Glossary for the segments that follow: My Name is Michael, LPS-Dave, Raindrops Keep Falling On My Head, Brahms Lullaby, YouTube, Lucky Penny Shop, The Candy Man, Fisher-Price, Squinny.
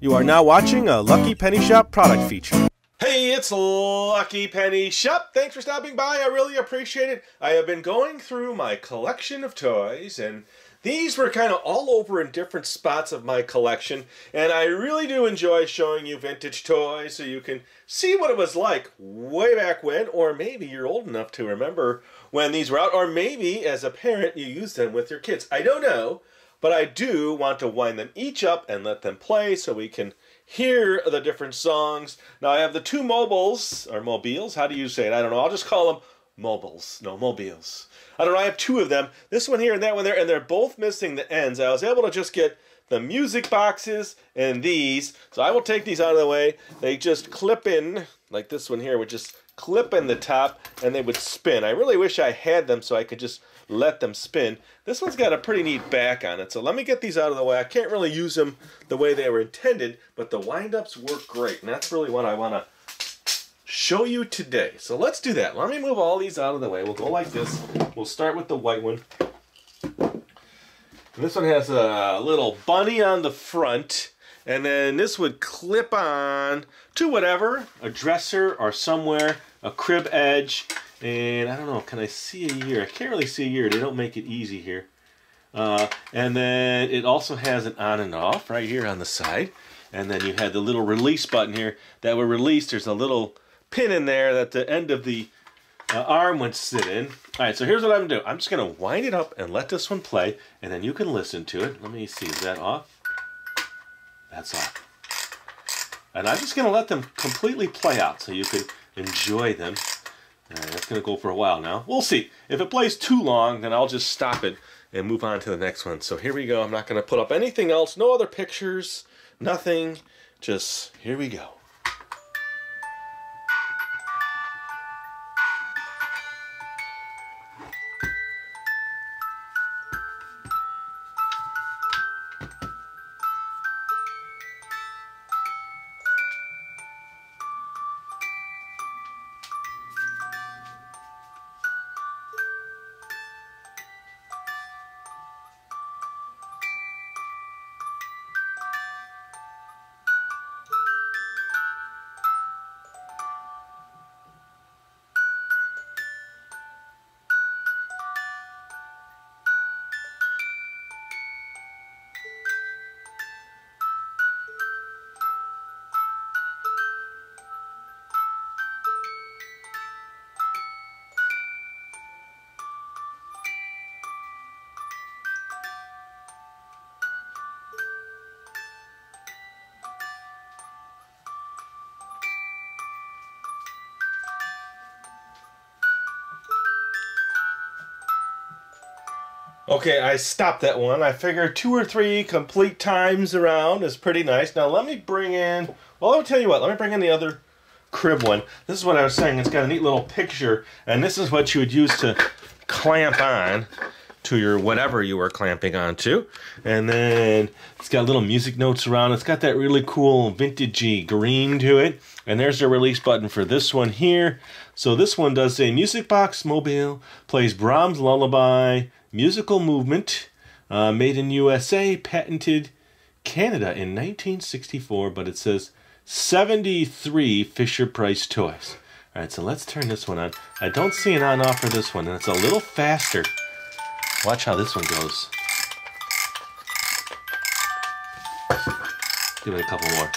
You are now watching a Lucky Penny Shop product feature. Hey, it's Lucky Penny Shop. Thanks for stopping by. I really appreciate it. I have been going through my collection of toys, and these were kind of all over in different spots of my collection, and I really do enjoy showing you vintage toys so you can see what it was like way back when, or maybe you're old enough to remember when these were out, or maybe as a parent you used them with your kids. I don't know. But I do want to wind them each up and let them play so we can hear the different songs. Now I have the two mobiles, or mobiles, how do you say it? I don't know, I'll just call them mobiles. No, mobiles. I don't know, I have two of them. This one here and that one there, and they're both missing the ends. I was able to just get the music boxes and these. So I will take these out of the way. They just clip in, like this one here would just clip in the top, and they would spin. I really wish I had them so I could just let them spin. This one's got a pretty neat back on it, so let me get these out of the way. I can't really use them the way they were intended, but the wind-ups work great, and that's really what I want to show you today. So let's do that. Let me move all these out of the way. We'll go like this. We'll start with the white one. And this one has a little bunny on the front, and then this would clip on to whatever, a dresser or somewhere, a crib edge. And I don't know, can I see a year? I can't really see a year. They don't make it easy here. And then it also has an on and off right here on the side. And then you had the little release button here that would release. There's a little pin in there that the end of the arm would sit in. All right, so here's what I'm going to do. I'm just going to wind it up and let this one play, and then you can listen to it. Let me see, is that off? That's off. And I'm just going to let them completely play out so you can enjoy them. Alright, that's going to go for a while now. We'll see. If it plays too long, then I'll just stop it and move on to the next one. So here we go. I'm not going to put up anything else. No other pictures. Nothing. Just here we go. Okay, I stopped that one. I figured 2 or 3 complete times around is pretty nice. Now let me bring in, well, I'll tell you what, let me bring in the other crib one. This is what I was saying, it's got a neat little picture, and this is what you would use to clamp on to your whatever you were clamping onto. And then it's got little music notes around. It's got that really cool vintagey green to it. And there's the release button for this one here. So this one does say Music Box Mobile, plays Brahms Lullaby, musical movement, made in USA, patented Canada in 1964, but it says 73 Fisher-Price toys. All right, so let's turn this one on. I don't see an on-off for this one, and it's a little faster. Watch how this one goes. Give it a couple more.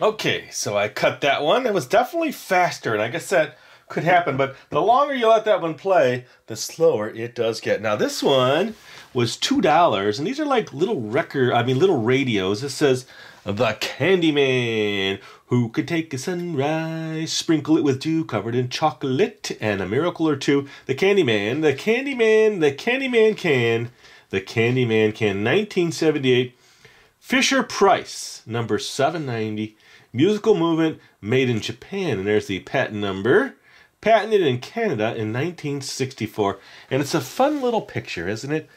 Okay, so I cut that one. It was definitely faster, and I guess that could happen, but the longer you let that one play, the slower it does get. Now this one was $2, and these are like little little radios. It says, The Candy Man, who could take a sunrise, sprinkle it with dew, covered in chocolate, and a miracle or two. The Candy Man, the Candy Man, the Candy Man can, the Candy Man can. 1978, Fisher-Price, number 790, musical movement made in Japan, and there's the patent number. Patented in Canada in 1964, and it's a fun little picture, isn't it?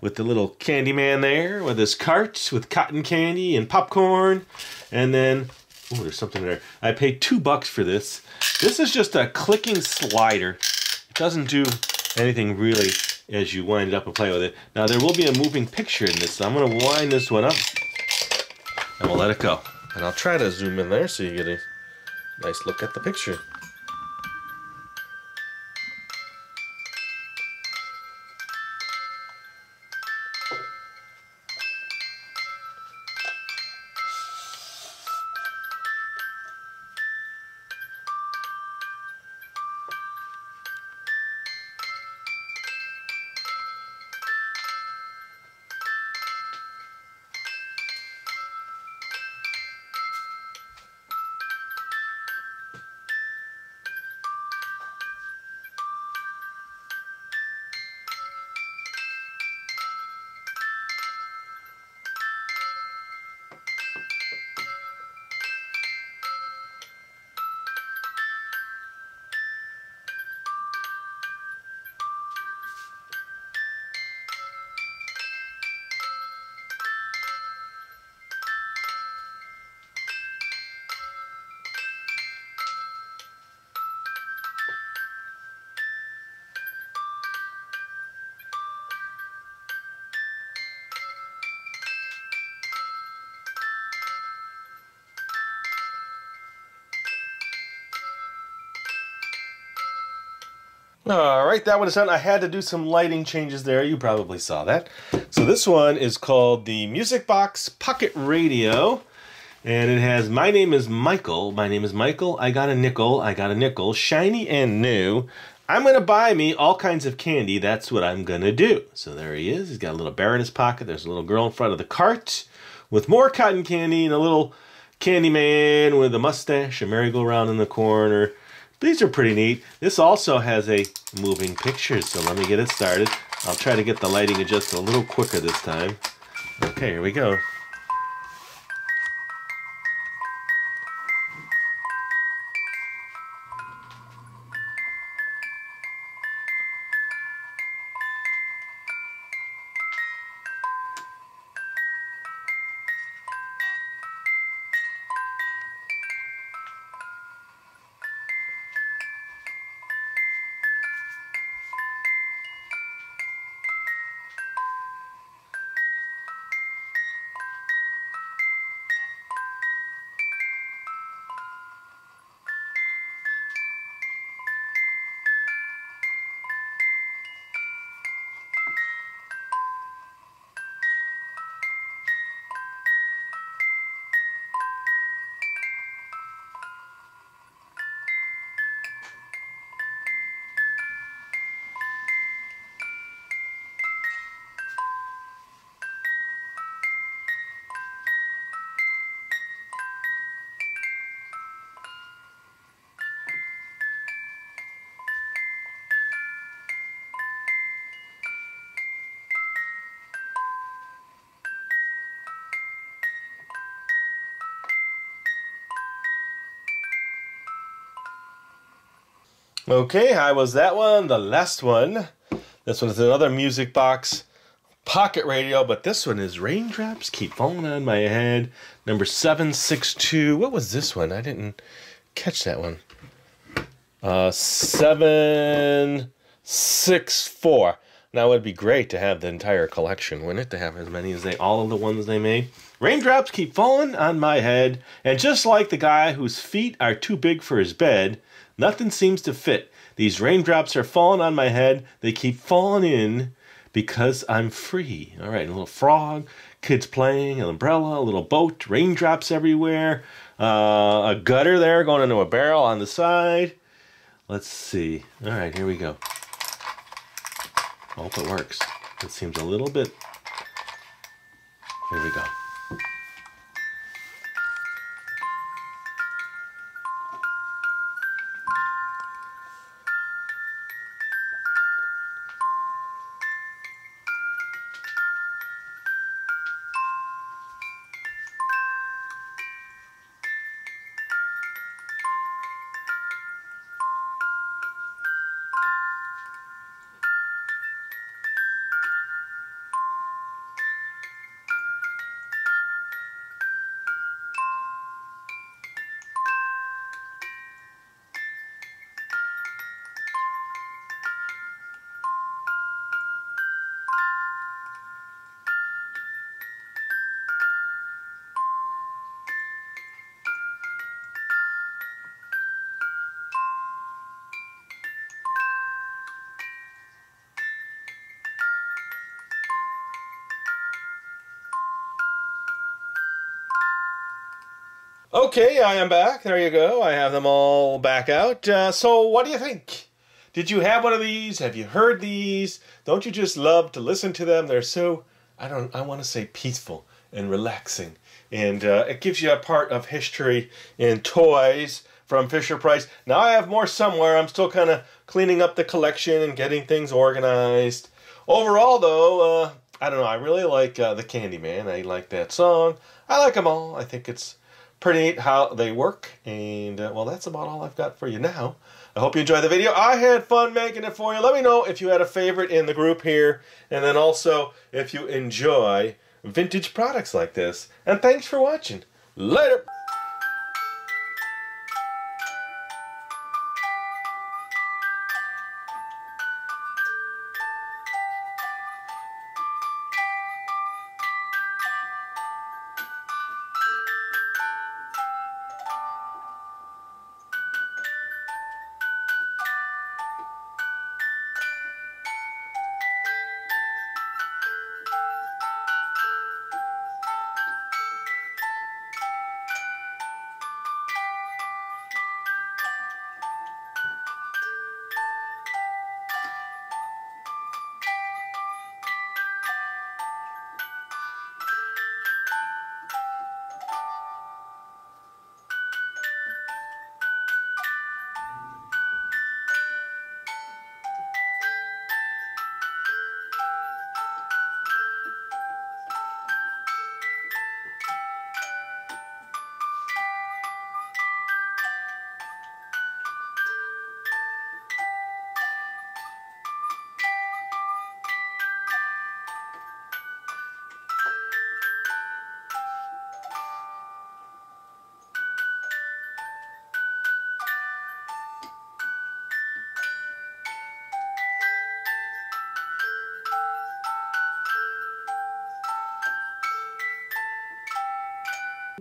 With the little candy man there, with his cart, with cotton candy and popcorn, and then, oh, there's something there. I paid $2 for this. This is just a clicking slider. It doesn't do anything really as you wind it up and play with it. Now, there will be a moving picture in this, so I'm going to wind this one up, and we'll let it go. And I'll try to zoom in there so you get a nice look at the picture. All right, that one is done. I had to do some lighting changes there. You probably saw that. So this one is called the Music Box Pocket Radio, and it has My Name is Michael. My name is Michael. I got a nickel. I got a nickel. Shiny and new. I'm going to buy me all kinds of candy. That's what I'm going to do. So there he is. He's got a little bear in his pocket. There's a little girl in front of the cart with more cotton candy and a little candy man with a mustache, a merry-go-round in the corner. These are pretty neat. This also has a moving picture, so let me get it started. I'll try to get the lighting adjusted a little quicker this time. Okay, here we go. Okay, how was that one? The last one. This one is another Music Box Pocket Radio, but this one is Raindrops Keep Falling On My Head, number 762. What was this one? I didn't catch that one. 764. Now, it would be great to have the entire collection, wouldn't it? To have as many as all of the ones they made. Raindrops keep falling on my head, and just like the guy whose feet are too big for his bed, nothing seems to fit. These raindrops are falling on my head. They keep falling in because I'm free. All right, a little frog, kids playing, an umbrella, a little boat, raindrops everywhere. a gutter there going into a barrel on the side. Let's see. All right, here we go. I hope it works. It seems a little bit... Here we go. Okay, I am back. There you go. I have them all back out. So what do you think? Did you have one of these? Have you heard these? Don't you just love to listen to them? They're so, I want to say peaceful and relaxing. And it gives you a part of history in toys from Fisher-Price. Now I have more somewhere. I'm still kind of cleaning up the collection and getting things organized. Overall though, I don't know. I really like The Candy Man. I like that song. I like them all. I think it's pretty neat how they work, and well, that's about all I've got for you now. I hope you enjoyed the video. I had fun making it for you. Let me know if you had a favorite in the group here, and then also if you enjoy vintage products like this. And thanks for watching. Later!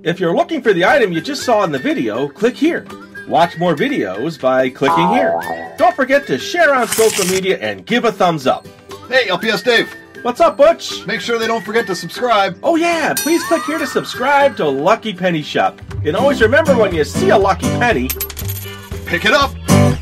If you're looking for the item you just saw in the video, click here. Watch more videos by clicking here. Don't forget to share on social media and give a thumbs up. Hey, LPS Dave. What's up, Butch? Make sure they don't forget to subscribe. Oh yeah, please click here to subscribe to Lucky Penny Shop. And always remember, when you see a lucky penny, pick it up.